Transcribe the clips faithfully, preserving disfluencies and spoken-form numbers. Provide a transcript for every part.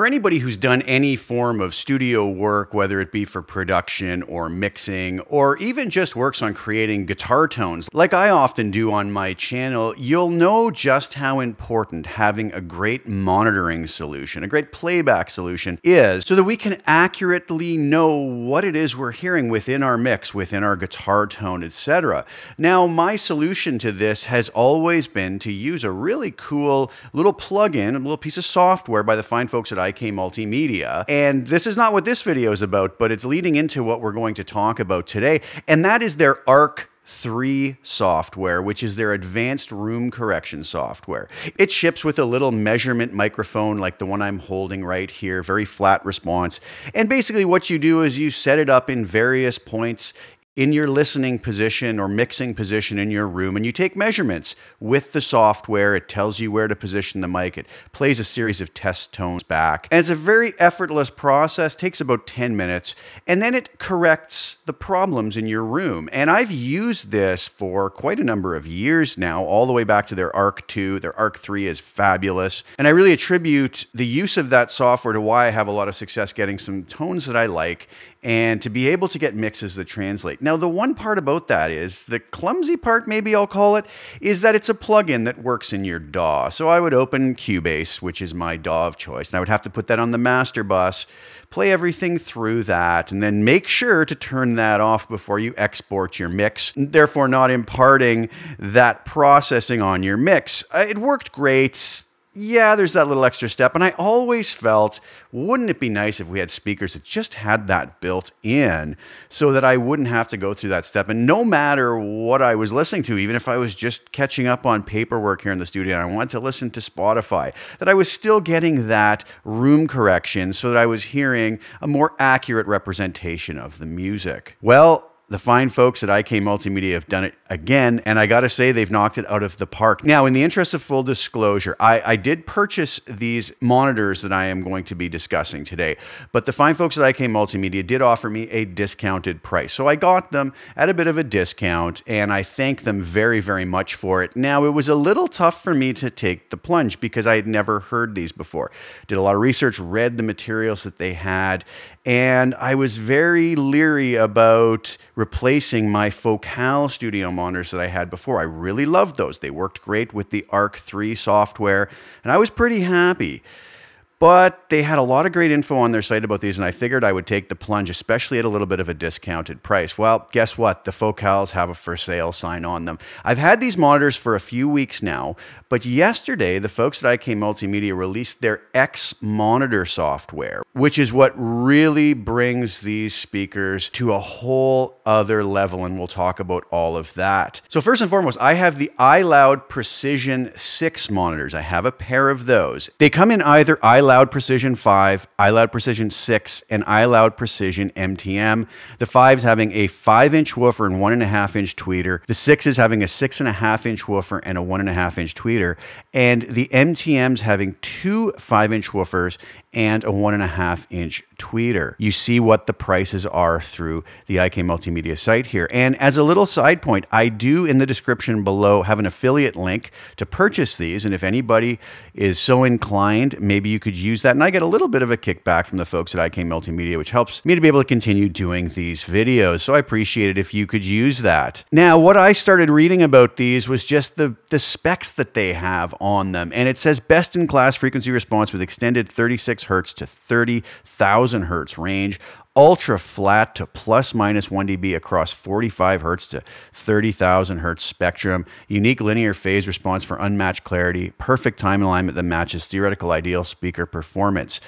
For anybody who's done any form of studio work, whether it be for production or mixing, or even just works on creating guitar tones, like I often do on my channel, you'll know just how important having a great monitoring solution, a great playback solution is, so that we can accurately know what it is we're hearing within our mix, within our guitar tone, et cetera. Now, my solution to this has always been to use a really cool little plugin, a little piece of software by the fine folks at I K Multimedia. And this is not what this video is about, but it's leading into what we're going to talk about today. And that is their Arc three software, which is their advanced room correction software. It ships with a little measurement microphone like the one I'm holding right here, very flat response. And basically what you do is you set it up in various points in your listening position or mixing position in your room, and you take measurements with the software. It tells you where to position the mic. It plays a series of test tones back. And it's a very effortless process, takes about ten minutes, and then it corrects the problems in your room. And I've used this for quite a number of years now, all the way back to their Arc two. Their Arc three is fabulous. And I really attribute the use of that software to why I have a lot of success getting some tones that I like, and to be able to get mixes that translate. Now, the one part about that is, the clumsy part, maybe I'll call it, is that it's a plugin that works in your D A W. So I would open Cubase, which is my D A W of choice, and I would have to put that on the master bus, play everything through that, and then make sure to turn that off before you export your mix, therefore not imparting that processing on your mix. It worked great. Yeah, there's that little extra step. And I always felt, wouldn't it be nice if we had speakers that just had that built in, so that I wouldn't have to go through that step? And no matter what I was listening to, even if I was just catching up on paperwork here in the studio and I wanted to listen to Spotify, that I was still getting that room correction so that I was hearing a more accurate representation of the music. Well, the fine folks at I K Multimedia have done it again, and I gotta say, they've knocked it out of the park. Now, in the interest of full disclosure, I, I did purchase these monitors that I am going to be discussing today, but the fine folks at I K Multimedia did offer me a discounted price. So I got them at a bit of a discount, and I thank them very, very much for it. Now, it was a little tough for me to take the plunge because I had never heard these before. Did a lot of research, read the materials that they had, and I was very leery about replacing my Focal studio monitors that I had before. I really loved those. They worked great with the Arc three software, and I was pretty happy. But they had a lot of great info on their site about these, and I figured I would take the plunge, especially at a little bit of a discounted price. Well, guess what? The Focals have a for sale sign on them. I've had these monitors for a few weeks now, but yesterday, the folks at I K Multimedia released their X-Monitor software, which is what really brings these speakers to a whole other level, and we'll talk about all of that. So first and foremost, I have the iLoud Precision six monitors. I have a pair of those. They come in either iLoud iLoud Precision five, iLoud Precision six, and iLoud Precision M T M. The five's having a five inch woofer and one and a half inch tweeter. The six is having a six and a half inch woofer and a one and a half inch tweeter. And the M T M's having two five inch woofers and a one and a half inch tweeter. You see what the prices are through the I K Multimedia site here. And as a little side point, I do in the description below have an affiliate link to purchase these. And if anybody is so inclined, maybe you could use that. And I get a little bit of a kickback from the folks at I K Multimedia, which helps me to be able to continue doing these videos. So I appreciate it if you could use that. Now, what I started reading about these was just the, the specs that they have on them. And it says best in class frequency response with extended thirty-six hertz to thirty thousand hertz range, ultra flat to plus minus one D B across forty-five hertz to thirty thousand hertz spectrum, unique linear phase response for unmatched clarity, perfect time alignment that matches theoretical ideal speaker performance.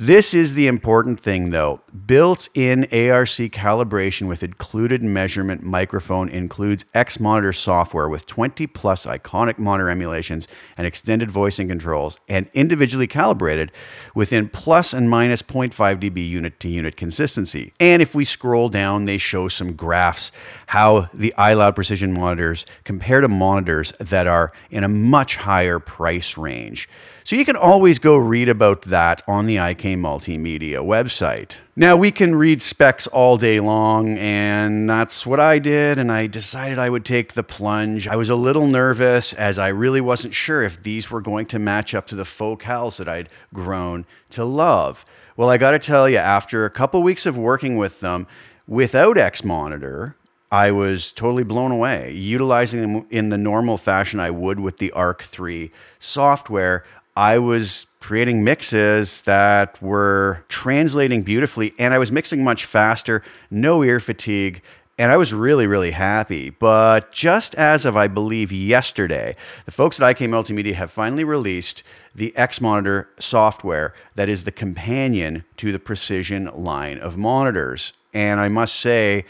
This is the important thing though. Built-in A R C calibration with included measurement microphone, includes X-Monitor software with twenty plus iconic monitor emulations and extended voicing controls, and individually calibrated within plus and minus zero point five D B unit to unit consistency. And if we scroll down, they show some graphs how the iLoud Precision monitors compare to monitors that are in a much higher price range. So you can always go read about that on the I K Multimedia website. Now, we can read specs all day long, and that's what I did, and I decided I would take the plunge. I was a little nervous as I really wasn't sure if these were going to match up to the focals that I'd grown to love. Well, I gotta tell you, after a couple weeks of working with them without X-Monitor, I was totally blown away. Utilizing them in the normal fashion I would with the Arc three software, I was creating mixes that were translating beautifully, and I was mixing much faster, no ear fatigue, and I was really, really happy. But just as of, I believe, yesterday, the folks at I K Multimedia have finally released the X-Monitor software that is the companion to the Precision line of monitors. And I must say,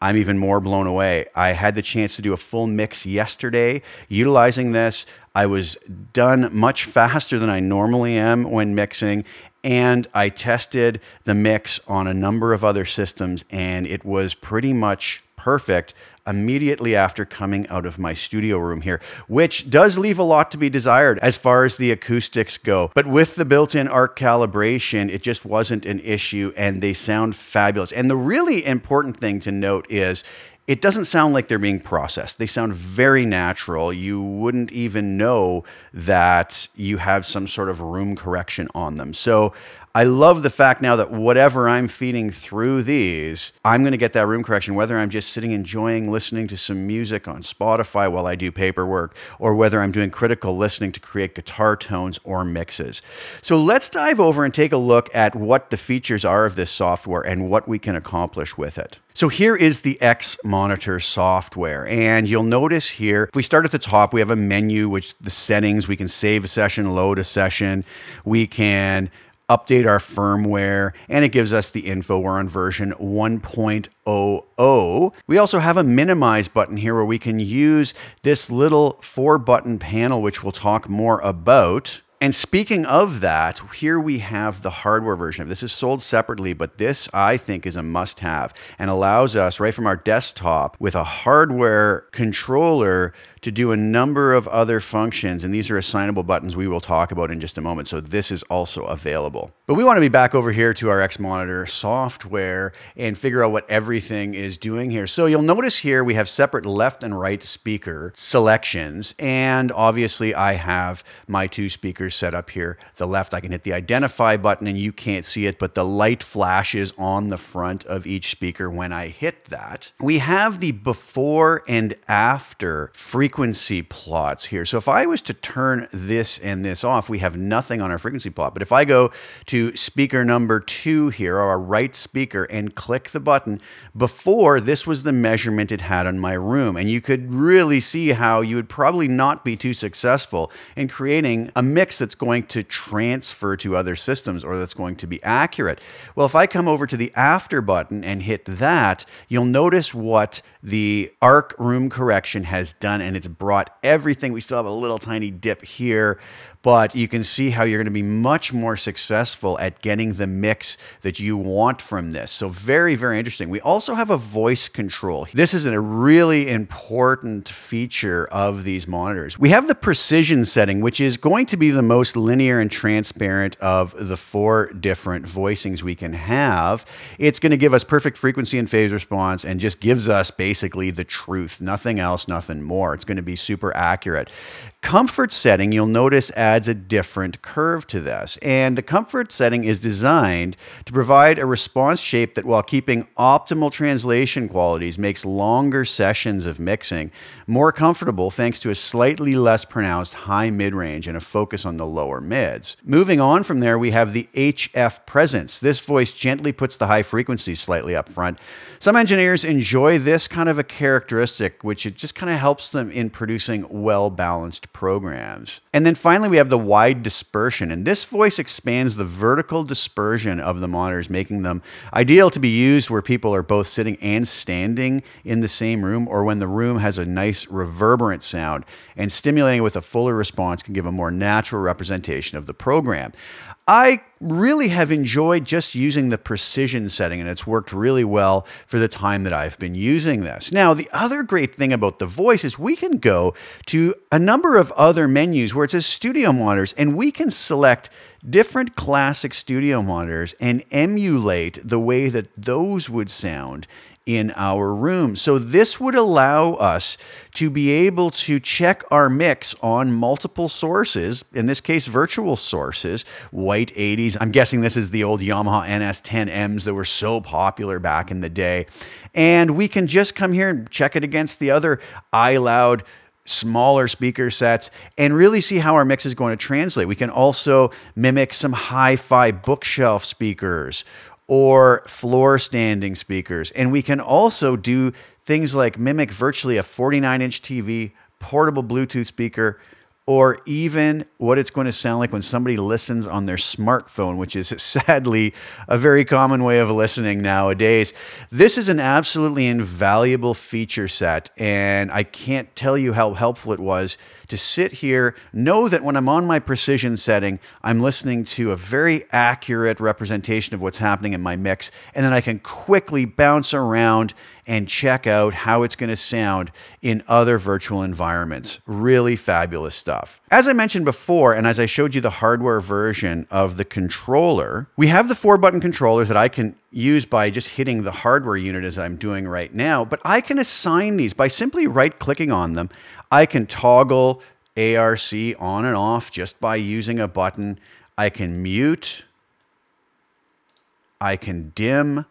I'm even more blown away. I had the chance to do a full mix yesterday utilizing this. I was done much faster than I normally am when mixing, and I tested the mix on a number of other systems, and it was pretty much perfect immediately after coming out of my studio room here, which does leave a lot to be desired as far as the acoustics go. But with the built-in arc calibration, it just wasn't an issue, and they sound fabulous. And the really important thing to note is it doesn't sound like they're being processed. They sound very natural. You wouldn't even know that you have some sort of room correction on them. So I love the fact now that whatever I'm feeding through these, I'm going to get that room correction, whether I'm just sitting enjoying listening to some music on Spotify while I do paperwork, or whether I'm doing critical listening to create guitar tones or mixes. So let's dive over and take a look at what the features are of this software and what we can accomplish with it. So here is the X-Monitor software, and you'll notice here, if we start at the top, we have a menu, which the settings, we can save a session, load a session, we can update our firmware, and it gives us the info. We're on version one point zero zero. We also have a minimize button here where we can use this little four button panel, which we'll talk more about. And speaking of that, here we have the hardware version of this. This is sold separately, but this I think is a must-have and allows us right from our desktop with a hardware controller to do a number of other functions. And these are assignable buttons we will talk about in just a moment. So this is also available. But we want to be back over here to our X-Monitor software and figure out what everything is doing here. So you'll notice here we have separate left and right speaker selections. And obviously I have my two speakers set up here. The left, I can hit the identify button and you can't see it, but the light flashes on the front of each speaker when I hit that. We have the before and after frequency plots here. So if I was to turn this and this off, we have nothing on our frequency plot. But if I go to speaker number two here, or our right speaker, and click the button, before this was the measurement it had on my room. And you could really see how you would probably not be too successful in creating a mix that's going to transfer to other systems or that's going to be accurate. Well, if I come over to the after button and hit that, you'll notice what the arc room correction has done, and it's brought everything. We still have a little tiny dip here, but you can see how you're going to be much more successful at getting the mix that you want from this. So very, very interesting. We also have a voice control. This is a really important feature of these monitors. We have the precision setting, which is going to be the most linear and transparent of the four different voicings we can have. It's going to give us perfect frequency and phase response and just gives us basically the truth. Nothing else, nothing more. It's going to be super accurate. Comfort setting, you'll notice, as adds a different curve to this. And the comfort setting is designed to provide a response shape that, while keeping optimal translation qualities, makes longer sessions of mixing more comfortable thanks to a slightly less pronounced high mid-range and a focus on the lower mids. Moving on from there, we have the H F presence. This voice gently puts the high frequency slightly up front. Some engineers enjoy this kind of a characteristic, which it just kind of helps them in producing well-balanced programs. And then finally, we have the wide dispersion, and this voice expands the vertical dispersion of the monitors, making them ideal to be used where people are both sitting and standing in the same room, or when the room has a nice reverberant sound, and stimulating with a fuller response can give a more natural representation of the program. I really have enjoyed just using the precision setting, and it's worked really well for the time that I've been using this. Now, the other great thing about the voice is we can go to a number of other menus where it says studio monitors, and we can select different classic studio monitors and emulate the way that those would sound in our room. So this would allow us to be able to check our mix on multiple sources, in this case, virtual sources, white eighties. I'm guessing this is the old Yamaha N S ten Ms that were so popular back in the day. And we can just come here and check it against the other iLoud smaller speaker sets and really see how our mix is going to translate. We can also mimic some hi-fi bookshelf speakers or floor standing speakers. And we can also do things like mimic virtually a forty-nine inch T V, portable Bluetooth speaker, or even what it's going to sound like when somebody listens on their smartphone, which is sadly a very common way of listening nowadays. This is an absolutely invaluable feature set, and I can't tell you how helpful it was to sit here, know that when I'm on my precision setting, I'm listening to a very accurate representation of what's happening in my mix, and then I can quickly bounce around and check out how it's going to sound in other virtual environments. Really fabulous stuff. As I mentioned before, and as I showed you the hardware version of the controller, we have the four button controller that I can use by just hitting the hardware unit as I'm doing right now, but I can assign these by simply right clicking on them. I can toggle A R C on and off just by using a button. I can mute, I can dim,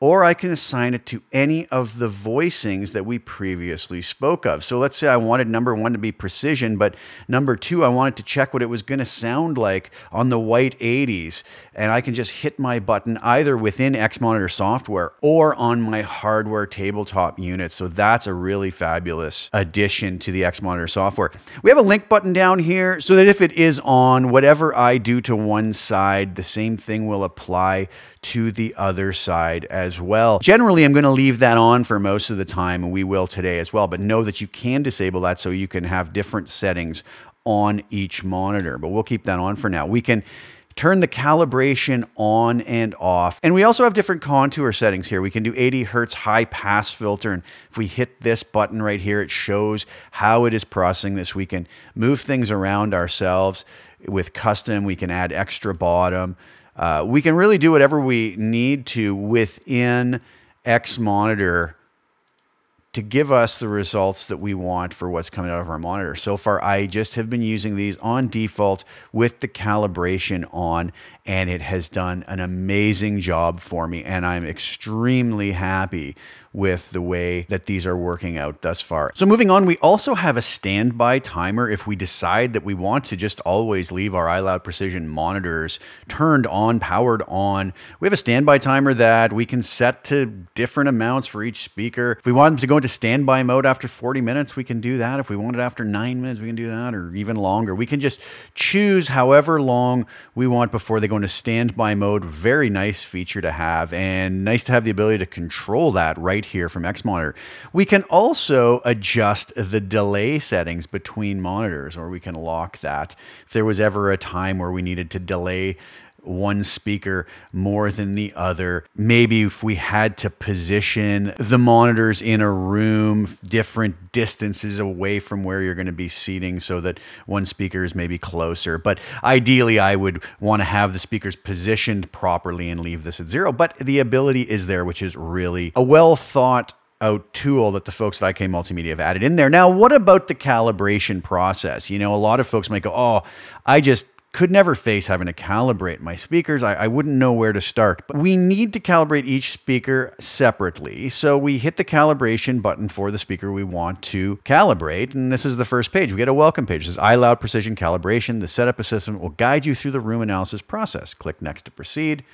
or I can assign it to any of the voicings that we previously spoke of. So let's say I wanted number one to be precision, but number two, I wanted to check what it was gonna sound like on the white eighties. And I can just hit my button either within X-Monitor software or on my hardware tabletop unit. So that's a really fabulous addition to the X-Monitor software. We have a link button down here so that if it is on, whatever I do to one side, the same thing will apply to the other side as well. Generally, I'm gonna leave that on for most of the time, and we will today as well, but know that you can disable that so you can have different settings on each monitor, but we'll keep that on for now. We can turn the calibration on and off, and we also have different contour settings here. We can do eighty hertz high pass filter, and if we hit this button right here, it shows how it is processing this. We can move things around ourselves with custom. We can add extra bottom. Uh, we can really do whatever we need to within X-Monitor to give us the results that we want for what's coming out of our monitor. So far, I just have been using these on default with the calibration on, and it has done an amazing job for me, and I'm extremely happy with the way that these are working out thus far. So moving on, we also have a standby timer if we decide that we want to just always leave our iLoud Precision monitors turned on, powered on. We have a standby timer that we can set to different amounts for each speaker. If we want them to go into standby mode after forty minutes, we can do that. If we want it after nine minutes, we can do that, or even longer. We can just choose however long we want before they go into standby mode. Very nice feature to have, and nice to have the ability to control that right here from X-Monitor. We can also adjust the delay settings between monitors, or we can lock that. If there was ever a time where we needed to delay one speaker more than the other, maybe if we had to position the monitors in a room different distances away from where you're going to be seating so that one speaker is maybe closer. But ideally, I would want to have the speakers positioned properly and leave this at zero. But the ability is there, which is really a well thought out tool that the folks at I K Multimedia have added in there. Now, what about the calibration process? You know, a lot of folks might go, oh, I just could never face having to calibrate my speakers. I, I wouldn't know where to start. But we need to calibrate each speaker separately. So we hit the calibration button for the speaker we want to calibrate. And this is the first page. We get a welcome page. This is iLoud Precision Calibration. The setup assistant will guide you through the room analysis process. Click next to proceed.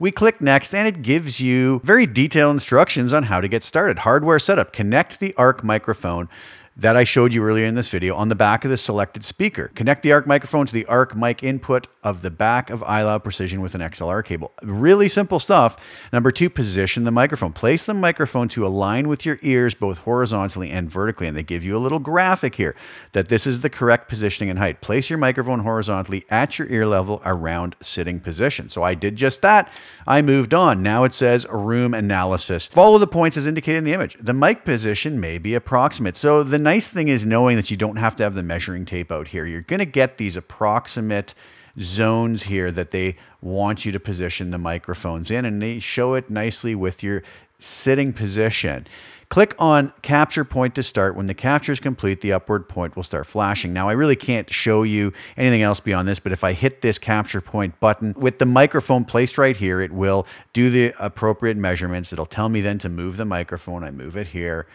We click next, and it gives you very detailed instructions on how to get started. Hardware setup. Connect the Arc microphone that I showed you earlier in this video on the back of the selected speaker. Connect the Arc microphone to the Arc mic input of the back of iLoud Precision with an X L R cable. Really simple stuff. Number two, position the microphone. Place the microphone to align with your ears both horizontally and vertically. And they give you a little graphic here that this is the correct positioning and height. Place your microphone horizontally at your ear level around sitting position. So I did just that. I moved on. Now it says room analysis. Follow the points as indicated in the image. The mic position may be approximate. So the nice thing is knowing that you don't have to have the measuring tape out here. You're going to get these approximate zones here that they want you to position the microphones in, and they show it nicely with your sitting position. Click on capture point to start. When the capture is complete, the upward point will start flashing. Now, I really can't show you anything else beyond this, but if I hit this capture point button with the microphone placed right here, it will do the appropriate measurements. It'll tell me then to move the microphone. I move it here.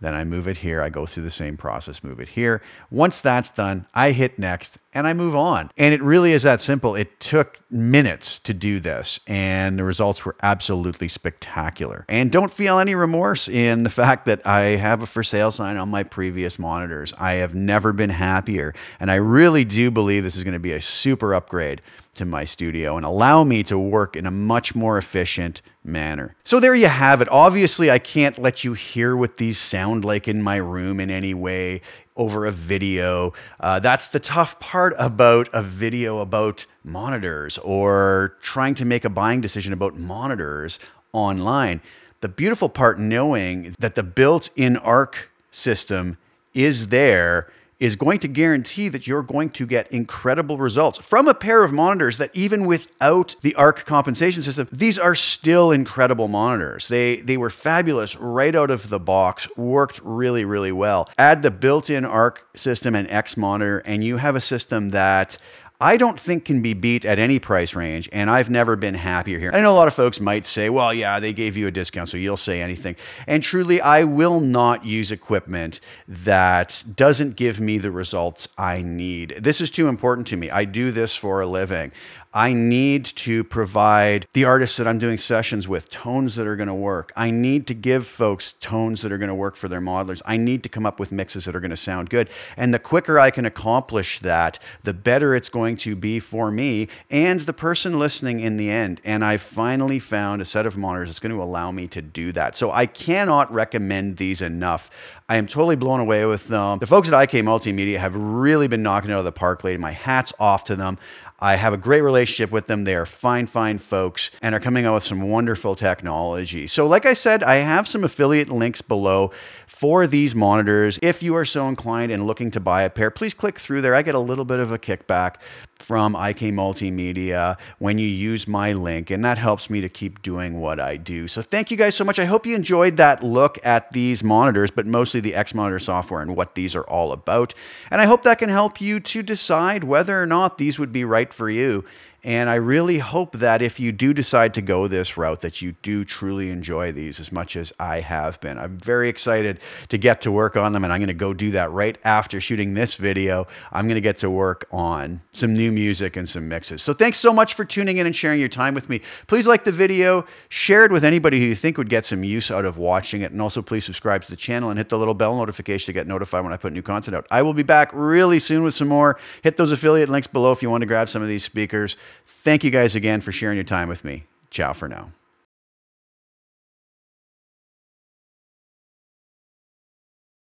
Then I move it here. I go through the same process, move it here. Once that's done, I hit next and I move on. And it really is that simple. It took minutes to do this and the results were absolutely spectacular. And don't feel any remorse in the fact that I have a for sale sign on my previous monitors. I have never been happier. And I really do believe this is going to be a super upgrade to my studio and allow me to work in a much more efficient manner. So there you have it. Obviously, I can't let you hear what these sound like in my room in any way over a video. Uh, that's the tough part about a video about monitors or trying to make a buying decision about monitors online. The beautiful part, knowing that the built-in Arc system is there, is going to guarantee that you're going to get incredible results from a pair of monitors that even without the Arc compensation system, these are still incredible monitors. They, they were fabulous right out of the box, worked really, really well. Add the built-in Arc system and X-Monitor, and you have a system that I don't think can be beat at any price range, and I've never been happier here. I know a lot of folks might say, well, yeah, they gave you a discount, so you'll say anything. And truly, I will not use equipment that doesn't give me the results I need. This is too important to me. I do this for a living. I need to provide the artists that I'm doing sessions with tones that are going to work. I need to give folks tones that are going to work for their modelers. I need to come up with mixes that are going to sound good. And the quicker I can accomplish that, the better it's going to be for me and the person listening in the end. And I've finally found a set of monitors that's going to allow me to do that. So I cannot recommend these enough. I am totally blown away with them. The folks at I K Multimedia have really been knocking it out of the park lately. My hat's off to them. I have a great relationship with them. They are fine, fine folks and are coming out with some wonderful technology. So like I said, I have some affiliate links below for these monitors. If you are so inclined and looking to buy a pair, please click through there. I get a little bit of a kickback from I K Multimedia when you use my link, and that helps me to keep doing what I do. So thank you guys so much. I hope you enjoyed that look at these monitors, but mostly the X-Monitor software and what these are all about. And I hope that can help you to decide whether or not these would be right for you. And I really hope that if you do decide to go this route, that you do truly enjoy these as much as I have been. I'm very excited to get to work on them, and I'm going to go do that right after shooting this video. I'm going to get to work on some new music and some mixes. So thanks so much for tuning in and sharing your time with me. Please like the video, share it with anybody who you think would get some use out of watching it, and also please subscribe to the channel and hit the little bell notification to get notified when I put new content out. I will be back really soon with some more. Hit those affiliate links below if you want to grab some of these speakers. Thank you guys again for sharing your time with me. Ciao for now.